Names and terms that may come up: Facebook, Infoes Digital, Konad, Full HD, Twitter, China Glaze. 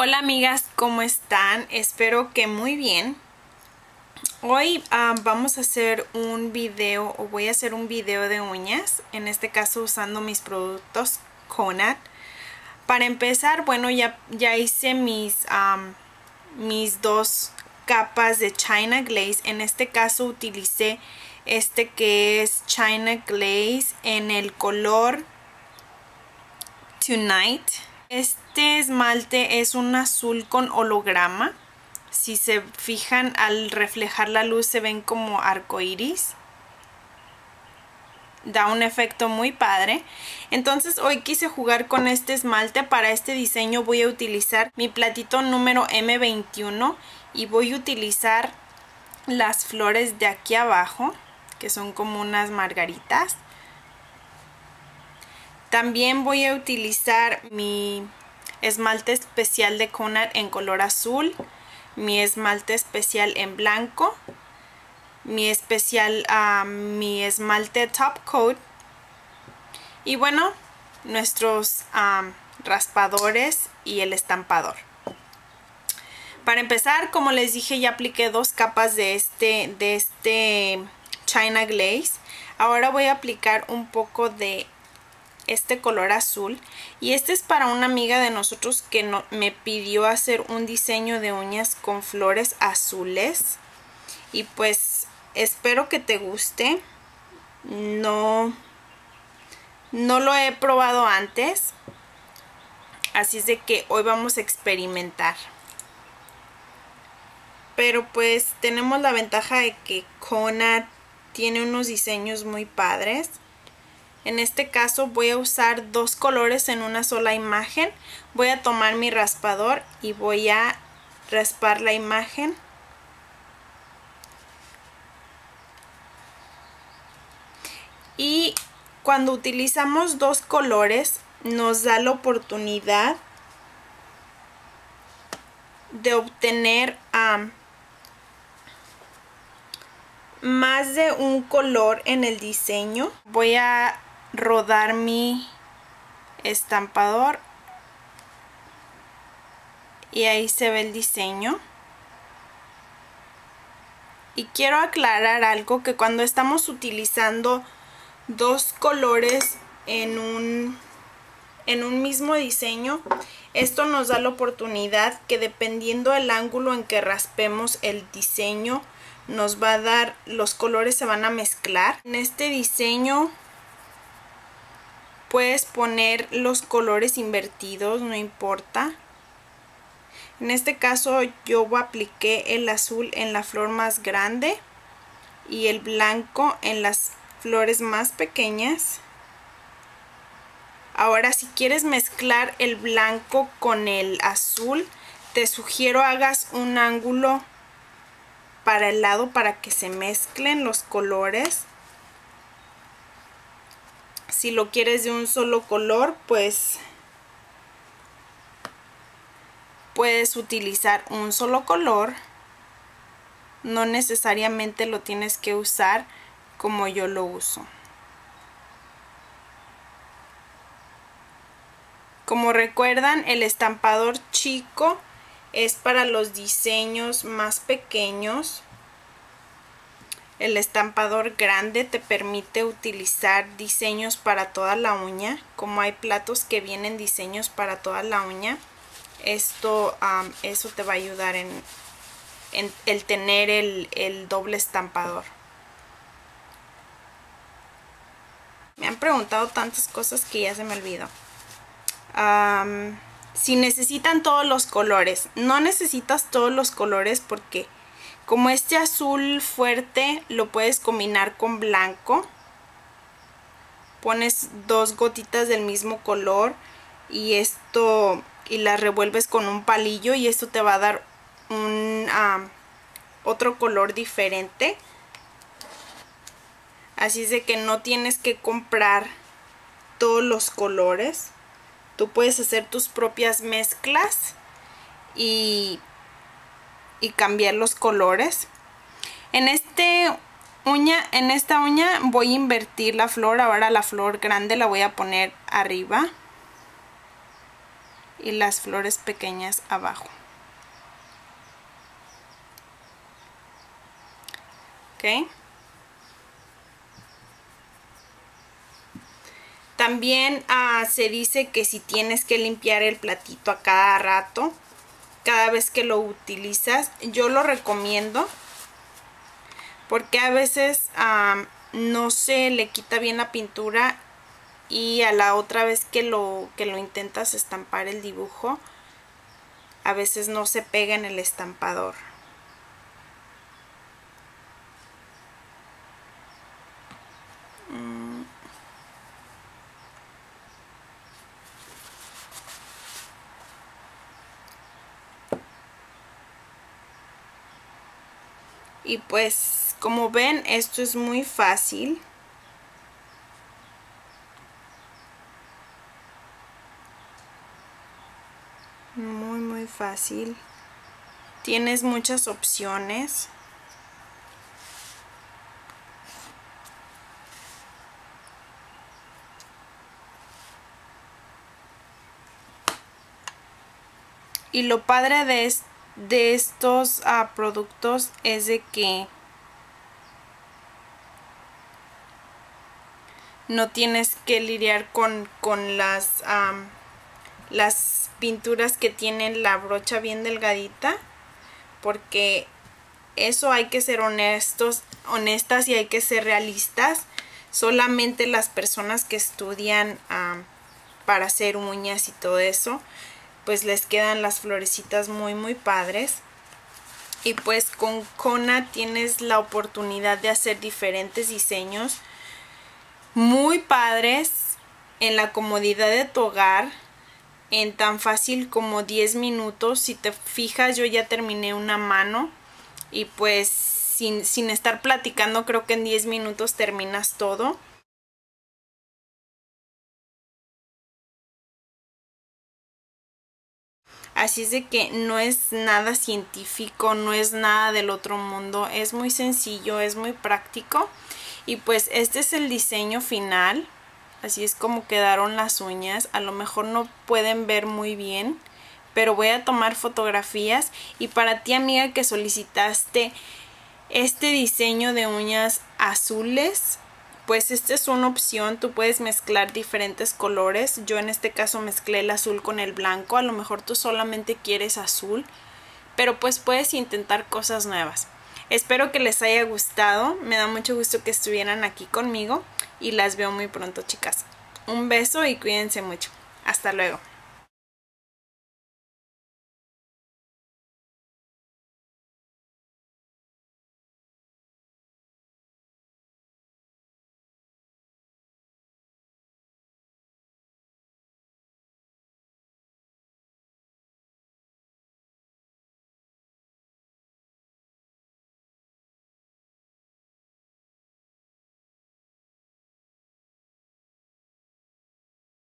Hola amigas, ¿cómo están? Espero que muy bien. Hoy vamos a hacer un video, o voy a hacer un video de uñas, en este caso usando mis productos Konad. Para empezar, bueno, ya hice mis dos capas de China Glaze. En este caso utilicé este que es China Glaze en el color Tonight. Este esmalte es un azul con holograma. Si se fijan, al reflejar la luz se ven como arcoíris. Da un efecto muy padre. Entonces hoy quise jugar con este esmalte. Para este diseño voy a utilizar mi platito número M21 y voy a utilizar las flores de aquí abajo, que son como unas margaritas. También voy a utilizar mi esmalte especial de Konad en color azul, mi esmalte especial en blanco, mi esmalte top coat y bueno, nuestros raspadores y el estampador. Para empezar, como les dije, ya apliqué dos capas de este China Glaze. Ahora voy a aplicar un poco de este color azul, y este es para una amiga de nosotros que me pidió hacer un diseño de uñas con flores azules, y pues espero que te guste. No lo he probado antes, así es de que hoy vamos a experimentar, pero pues tenemos la ventaja de que Konad tiene unos diseños muy padres. En este caso voy a usar dos colores en una sola imagen. Voy a tomar mi raspador y voy a raspar la imagen. Y cuando utilizamos dos colores nos da la oportunidad de obtener más de un color en el diseño. Voy a rodar mi estampador y ahí se ve el diseño. Y quiero aclarar algo, que cuando estamos utilizando dos colores en un mismo diseño, esto nos da la oportunidad que, dependiendo del ángulo en que raspemos el diseño, nos va a dar, los colores se van a mezclar. En este diseño puedes poner los colores invertidos, no importa. En este caso yo apliqué el azul en la flor más grande y el blanco en las flores más pequeñas. Ahora, si quieres mezclar el blanco con el azul, te sugiero hagas un ángulo para el lado para que se mezclen los colores. Si lo quieres de un solo color, pues puedes utilizar un solo color. No necesariamente lo tienes que usar como yo lo uso. Como recuerdan, el estampador chico es para los diseños más pequeños. El estampador grande te permite utilizar diseños para toda la uña. Como hay platos que vienen diseños para toda la uña, eso te va a ayudar en el tener el doble estampador. Me han preguntado tantas cosas que ya se me olvidó. Si necesitan todos los colores. No necesitas todos los colores porque, como este azul fuerte, lo puedes combinar con blanco. Pones dos gotitas del mismo color y las revuelves con un palillo, y esto te va a dar otro color diferente. Así es de que no tienes que comprar todos los colores. Tú puedes hacer tus propias mezclas y cambiar los colores. En esta uña voy a invertir la flor. Ahora la flor grande la voy a poner arriba. y las flores pequeñas abajo. ¿Ok? También se dice que si tienes que limpiar el platito a cada rato, cada vez que lo utilizas, yo lo recomiendo porque a veces no se le quita bien la pintura y a la otra vez que lo intentas estampar el dibujo, a veces no se pega en el estampador. Y pues como ven, esto es muy fácil. Muy fácil. Tienes muchas opciones. Y lo padre de esto, de estos productos, es de que no tienes que lidiar con las pinturas que tienen la brocha bien delgadita, porque eso hay que ser honestas y hay que ser realistas. Solamente las personas que estudian para hacer uñas y todo eso, pues les quedan las florecitas muy padres. Y pues con Konad tienes la oportunidad de hacer diferentes diseños muy padres en la comodidad de tu hogar, en tan fácil como 10 minutos. Si te fijas, yo ya terminé una mano y pues sin estar platicando, creo que en 10 minutos terminas todo. Así es de que no es nada científico, no es nada del otro mundo, es muy sencillo, es muy práctico. Y pues este es el diseño final, así es como quedaron las uñas. A lo mejor no pueden ver muy bien, pero voy a tomar fotografías. Y para ti, amiga, que solicitaste este diseño de uñas azules, pues esta es una opción. Tú puedes mezclar diferentes colores. Yo en este caso mezclé el azul con el blanco. A lo mejor tú solamente quieres azul, pero pues puedes intentar cosas nuevas. Espero que les haya gustado. Me da mucho gusto que estuvieran aquí conmigo y las veo muy pronto, chicas. Un beso y cuídense mucho. Hasta luego.